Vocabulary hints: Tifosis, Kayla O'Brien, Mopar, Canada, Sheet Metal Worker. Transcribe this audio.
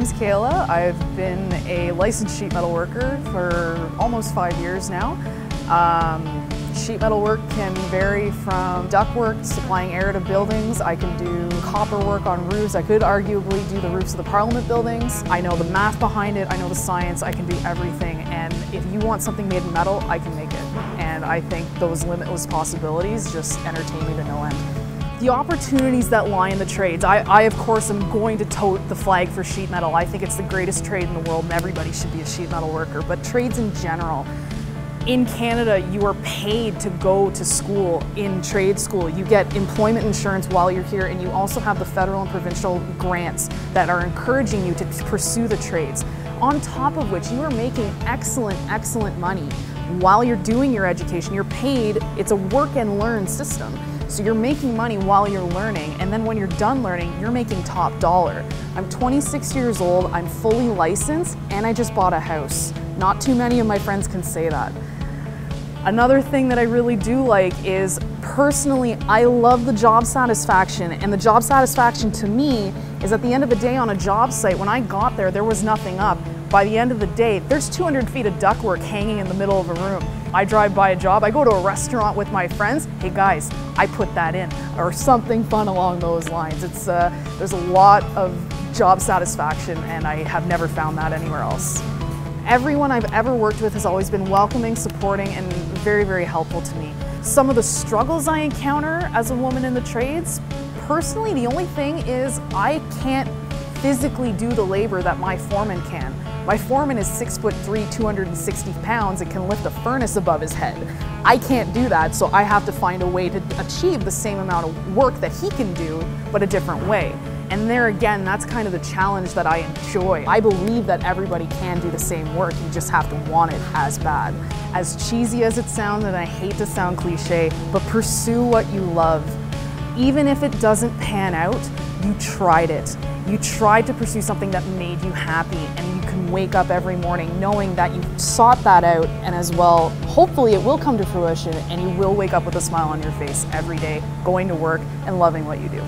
name's Kayla. I've been a licensed sheet metal worker for almost 5 years now. Sheet metal work can vary from ductwork, supplying air to buildings. I can do copper work on roofs. I could arguably do the roofs of the Parliament buildings. I know the math behind it. I know the science. I can do everything. And if you want something made in metal, I can make it. And I think those limitless possibilities just entertain me to no end. The opportunities that lie in the trades. I of course am going to tote the flag for sheet metal. I think it's the greatest trade in the world and everybody should be a sheet metal worker, but trades in general. In Canada, you are paid to go to school in trade school. You get employment insurance while you're here, and you also have the federal and provincial grants that are encouraging you to pursue the trades. On top of which, you are making excellent, excellent money while you're doing your education. You're paid, it's a work and learn system. So you're making money while you're learning, and then when you're done learning, you're making top dollar. I'm 26 years old, I'm fully licensed, and I just bought a house. Not too many of my friends can say that. Another thing that I really do like is, personally, I love the job satisfaction, and the job satisfaction to me is at the end of the day on a job site, when I got there, there was nothing up. By the end of the day, there's 200 feet of ductwork hanging in the middle of a room. I drive by a job, I go to a restaurant with my friends, hey guys, I put that in, or something fun along those lines. It's there's a lot of job satisfaction, and I have never found that anywhere else. Everyone I've ever worked with has always been welcoming, supporting, and very, very helpful to me. Some of the struggles I encounter as a woman in the trades, personally, the only thing is I can't physically do the labor that my foreman can. My foreman is 6'3", 260 pounds and can lift a furnace above his head. I can't do that, so I have to find a way to achieve the same amount of work that he can do, but a different way. And there again, that's kind of the challenge that I enjoy. I believe that everybody can do the same work, you just have to want it as bad. As cheesy as it sounds, and I hate to sound cliche, but pursue what you love. Even if it doesn't pan out, you tried it. You tried to pursue something that made you happy, and you can wake up every morning knowing that you sought that out, and as well, hopefully it will come to fruition and you will wake up with a smile on your face every day, going to work and loving what you do.